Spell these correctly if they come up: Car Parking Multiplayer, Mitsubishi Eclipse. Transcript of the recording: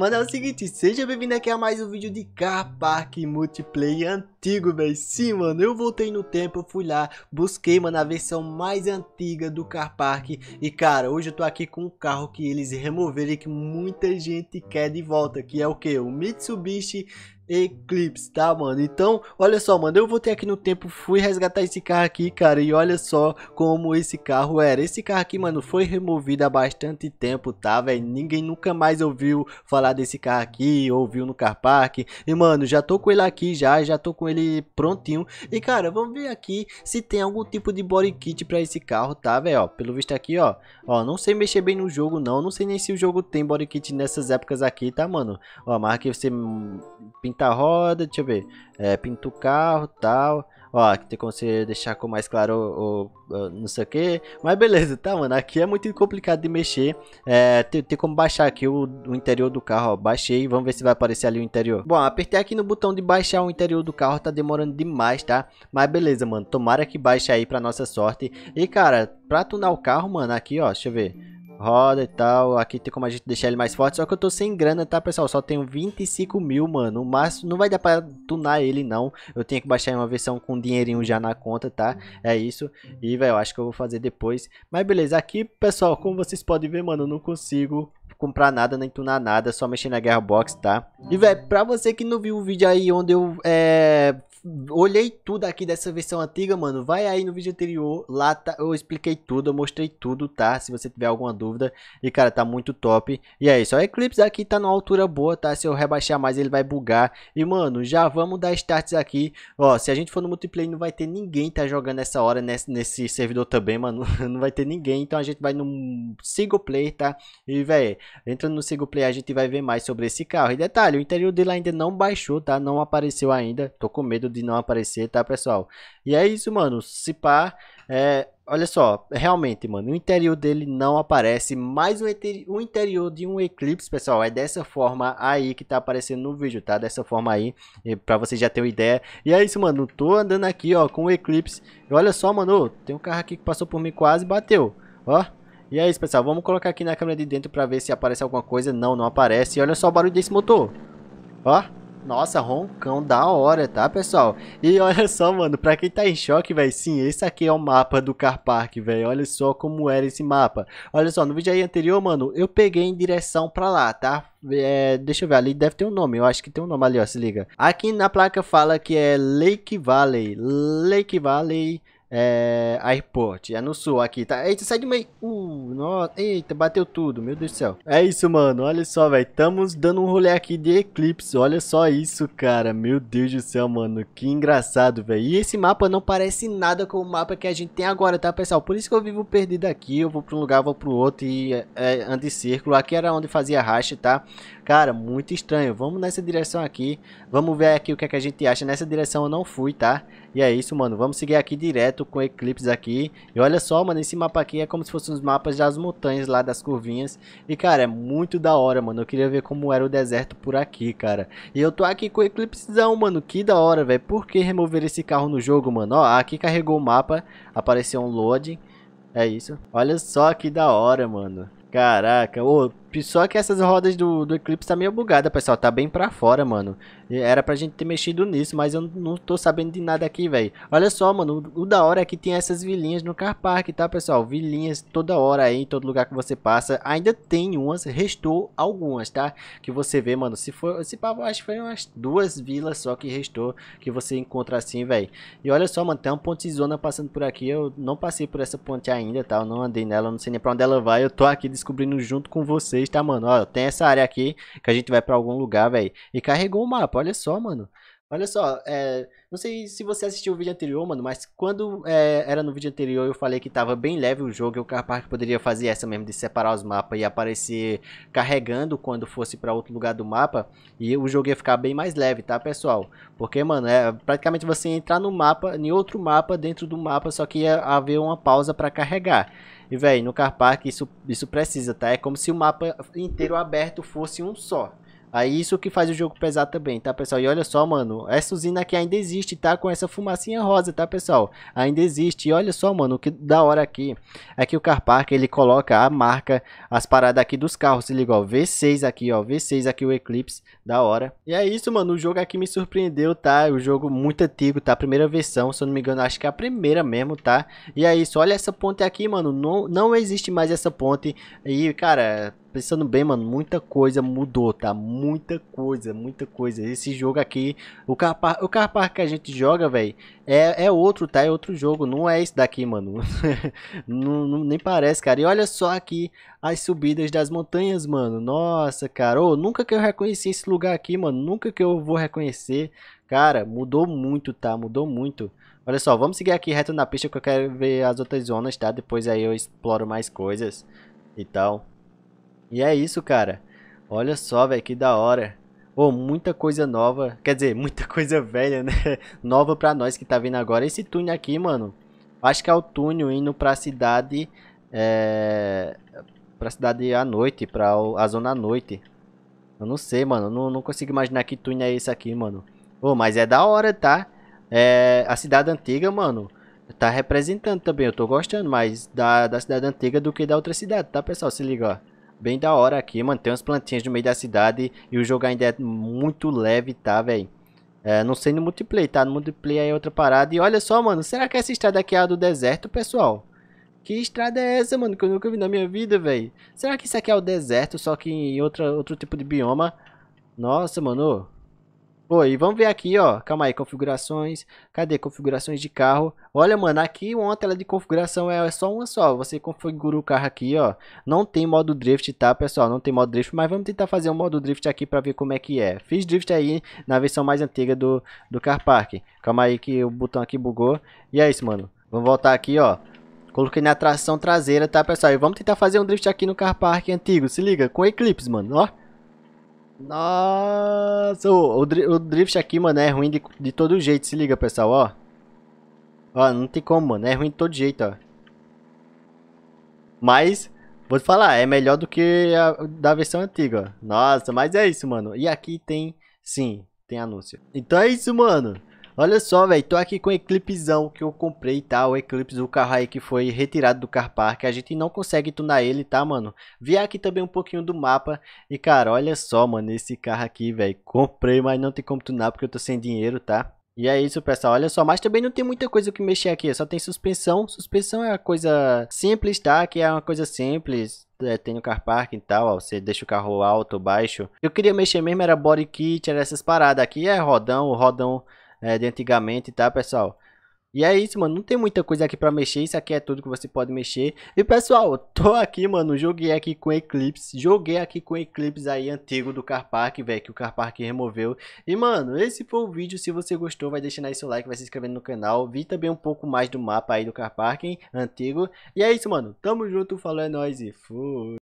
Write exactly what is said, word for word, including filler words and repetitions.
Mano, é o seguinte, seja bem-vindo aqui a mais um vídeo de Car Parking Multiplayer antigo, velho. Sim, mano, eu voltei no tempo, fui lá, busquei, mano, a versão mais antiga do Car Parking. E, cara, hoje eu tô aqui com um carro que eles removeram e que muita gente quer de volta, que é o que? O Mitsubishi Eclipse, tá, mano? Então, olha só, mano, eu voltei aqui no tempo, fui resgatar esse carro aqui, cara, e olha só como esse carro era. Esse carro aqui, mano, foi removido há bastante tempo, tá, velho? Ninguém nunca mais ouviu falar desse carro aqui, ouviu no Car Parking. E, mano, já tô com ele aqui, já, já tô com ele prontinho. E, cara, vamos ver aqui se tem algum tipo de body kit pra esse carro, tá, velho? Pelo visto aqui, ó, ó, não sei mexer bem no jogo, não, não sei nem se o jogo tem body kit nessas épocas aqui, tá, mano? Ó, mas aqui você pinta a roda, deixa eu ver, é, pinta o carro, tal, ó, aqui tem como você deixar com mais claro o, o, o não sei o que, mas beleza, tá, mano, aqui é muito complicado de mexer, é, tem, tem como baixar aqui o, o interior do carro, ó, baixei, vamos ver se vai aparecer ali o interior. Bom, apertei aqui no botão de baixar o interior do carro, tá demorando demais, tá, mas beleza, mano, tomara que baixe aí pra nossa sorte. E, cara, pra tunar o carro, mano, aqui, ó, deixa eu ver, roda e tal, aqui tem como a gente deixar ele mais forte, só que eu tô sem grana, tá, pessoal? Só tenho vinte e cinco mil, mano, o máximo não vai dar pra tunar ele, não. Eu tenho que baixar uma versão com dinheirinho já na conta, tá? É isso, e, velho, acho que eu vou fazer depois, mas beleza. Aqui, pessoal, como vocês podem ver, mano, eu não consigo comprar nada, nem tunar nada, só mexer na Gearbox, tá? E, velho, pra você que não viu o vídeo aí onde eu, é... olhei tudo aqui dessa versão antiga, mano, vai aí no vídeo anterior, lá tá, eu expliquei tudo, eu mostrei tudo, tá? Se você tiver alguma dúvida. E, cara, tá muito top. E é isso, o Eclipse aqui tá numa altura boa, tá? Se eu rebaixar mais, ele vai bugar. E, mano, já vamos dar starts aqui. Ó, se a gente for no multiplayer, não vai ter ninguém tá jogando nessa hora, nesse, nesse servidor também, mano. Não vai ter ninguém, então a gente vai no single player, tá? E, velho, entrando no single player, a gente vai ver mais sobre esse carro. E detalhe, o interior dele ainda não baixou, tá? Não apareceu ainda, tô com medo de não aparecer, tá, pessoal? E é isso, mano, se pá, é, olha só, realmente, mano, o interior dele não aparece, mas o, o interior de um Eclipse, pessoal, é dessa forma aí que tá aparecendo no vídeo, tá? Dessa forma aí, pra você já ter uma ideia. E é isso, mano, tô andando aqui, ó, com o Eclipse, e olha só, mano, tem um carro aqui que passou por mim, quase bateu, ó. E é isso, pessoal, vamos colocar aqui na câmera de dentro pra ver se aparece alguma coisa. Não, não aparece. E olha só o barulho desse motor, ó. Nossa, roncão da hora, tá, pessoal? E olha só, mano, pra quem tá em choque, velho, sim, esse aqui é o mapa do Car Park, velho. Olha só como era esse mapa. Olha só, no vídeo aí anterior, mano, eu peguei em direção pra lá, tá? É, deixa eu ver, ali deve ter um nome, eu acho que tem um nome ali, ó, se liga. Aqui na placa fala que é Lake Valley, Lake Valley... é... Airport, é no sul aqui, tá? Eita, sai de meio... Uh, nossa... Eita, bateu tudo, meu Deus do céu. É isso, mano, olha só, velho, estamos dando um rolê aqui de Eclipse, olha só isso, cara. Meu Deus do céu, mano, que engraçado, velho. E esse mapa não parece nada com o mapa que a gente tem agora, tá, pessoal? Por isso que eu vivo perdido aqui, eu vou pra um lugar, vou pro outro e é, ando em círculo. Aqui era onde fazia racha, tá? Cara, muito estranho. Vamos nessa direção aqui, vamos ver aqui o que é que a gente acha. Nessa direção eu não fui, tá? E é isso, mano, vamos seguir aqui direto com Eclipse aqui. E olha só, mano, esse mapa aqui é como se fossem os mapas das montanhas lá, das curvinhas. E, cara, é muito da hora, mano. Eu queria ver como era o deserto por aqui, cara. E eu tô aqui com o Eclipsezão, mano. Que da hora, velho. Por que remover esse carro no jogo, mano? Ó, aqui carregou o mapa, apareceu um load. É isso. Olha só que da hora, mano. Caraca, ô, só que essas rodas do, do Eclipse tá meio bugada, pessoal, tá bem pra fora, mano. Era pra gente ter mexido nisso, mas eu não tô sabendo de nada aqui, velho. Olha só, mano, o, o da hora é que tem essas vilinhas no Car Park, tá, pessoal? Vilinhas toda hora aí, em todo lugar que você passa. Ainda tem umas, restou algumas, tá? Que você vê, mano, se for, se pá, acho que foi umas duas vilas só que restou, que você encontra assim, velho. E olha só, mano, tem uma pontezona passando por aqui, eu não passei por essa ponte ainda, tá? Eu não andei nela, eu não sei nem pra onde ela vai, eu tô aqui de descobrindo junto com vocês, tá, mano? Ó, tem essa área aqui que a gente vai pra algum lugar, velho. E carregou o mapa, olha só, mano. Olha só, é, não sei se você assistiu o vídeo anterior, mano, mas quando é, era no vídeo anterior eu falei que tava bem leve o jogo e o Car Park poderia fazer essa mesmo, de separar os mapas e aparecer carregando quando fosse pra outro lugar do mapa, e o jogo ia ficar bem mais leve, tá, pessoal? Porque, mano, é praticamente você entrar no mapa, em outro mapa, dentro do mapa, só que ia haver uma pausa pra carregar. E, velho, no Car Park isso, isso precisa, tá? É como se o mapa inteiro aberto fosse um só. Aí isso que faz o jogo pesar também, tá, pessoal? E olha só, mano, essa usina aqui ainda existe, tá? Com essa fumacinha rosa, tá, pessoal? Ainda existe. E olha só, mano, o que da hora aqui é que o Car Park, ele coloca a marca, as paradas aqui dos carros. Se liga, ó, V seis aqui, ó, V seis aqui, o Eclipse, da hora. E é isso, mano, o jogo aqui me surpreendeu, tá? O jogo muito antigo, tá? A primeira versão, se eu não me engano, acho que é a primeira mesmo, tá? E é isso, olha essa ponte aqui, mano, não, não existe mais essa ponte. E, cara... Pensando bem, mano, muita coisa mudou, tá? Muita coisa, muita coisa. Esse jogo aqui, o Car Park, o Car Park que a gente joga, velho, é, é outro, tá? É outro jogo, não é esse daqui, mano. não, não, nem parece, cara. E olha só aqui as subidas das montanhas, mano. Nossa, cara. Ô, nunca que eu reconheci esse lugar aqui, mano. Nunca que eu vou reconhecer. Cara, mudou muito, tá? Mudou muito. Olha só, vamos seguir aqui reto na pista que eu quero ver as outras zonas, tá? Depois aí eu exploro mais coisas e tal. E é isso, cara. Olha só, velho, que da hora. Ô, oh, muita coisa nova. Quer dizer, muita coisa velha, né? Nova pra nós que tá vindo agora. Esse túnel aqui, mano. Acho que é o túnel indo pra cidade... É... Pra cidade à noite. Pra a zona à noite. Eu não sei, mano. Não, não consigo imaginar que túnel é esse aqui, mano. Ô, oh, mas é da hora, tá? É... A cidade antiga, mano... Tá representando também. Eu tô gostando mais da, da cidade antiga do que da outra cidade, tá, pessoal? Se liga, ó. Bem da hora aqui, mano. Tem umas plantinhas no meio da cidade. E o jogo ainda é muito leve, tá, velho? É, não sei no multiplayer, tá? No multiplayer é outra parada. E olha só, mano. Será que essa estrada aqui é a do deserto, pessoal? Que estrada é essa, mano? Que eu nunca vi na minha vida, velho. Será que isso aqui é o deserto, só que em outra, outro tipo de bioma? Nossa, mano. Pô, e vamos ver aqui, ó. Calma aí, configurações. Cadê? Configurações de carro. Olha, mano, aqui uma tela de configuração é só uma só. Você configura o carro aqui, ó. Não tem modo drift, tá, pessoal? Não tem modo drift, mas vamos tentar fazer um modo drift aqui pra ver como é que é. Fiz drift aí na versão mais antiga do, do Car Park. Calma aí que o botão aqui bugou. E é isso, mano. Vamos voltar aqui, ó. Coloquei na tração traseira, tá, pessoal? E vamos tentar fazer um drift aqui no Car Park antigo. Se liga, com Eclipse, mano, ó. Nossa, o, o drift aqui, mano, é ruim de, de todo jeito, se liga, pessoal, ó. Ó, não tem como, mano, é ruim de todo jeito, ó. Mas, vou te falar, é melhor do que a da versão antiga, ó. Nossa, mas é isso, mano. E aqui tem, sim, tem anúncio. Então é isso, mano. Olha só, velho, tô aqui com o Eclipsezão que eu comprei, tá? O Eclipse, o carro aí que foi retirado do Car Park. A gente não consegue tunar ele, tá, mano? Vi aqui também um pouquinho do mapa. E, cara, olha só, mano, esse carro aqui, velho. Comprei, mas não tem como tunar porque eu tô sem dinheiro, tá? E é isso, pessoal. Olha só, mas também não tem muita coisa que mexer aqui. Só tem suspensão. Suspensão é uma coisa simples, tá? Que é uma coisa simples. É, tem no Car Park e tal, ó, você deixa o carro alto, baixo. Eu queria mexer mesmo, era body kit, era essas paradas. Aqui é rodão, o rodão... É, de antigamente, tá, pessoal? E é isso, mano, não tem muita coisa aqui pra mexer. Isso aqui é tudo que você pode mexer. E, pessoal, eu tô aqui, mano, joguei aqui com Eclipse. Joguei aqui com Eclipse aí, antigo do Car Park, velho, que o Car Park removeu. E, mano, esse foi o vídeo. Se você gostou, vai deixando aí seu like, vai se inscrevendo no canal. Vi também um pouco mais do mapa aí do Car Park, hein, antigo. E é isso, mano, tamo junto, falou, é nóis e fui.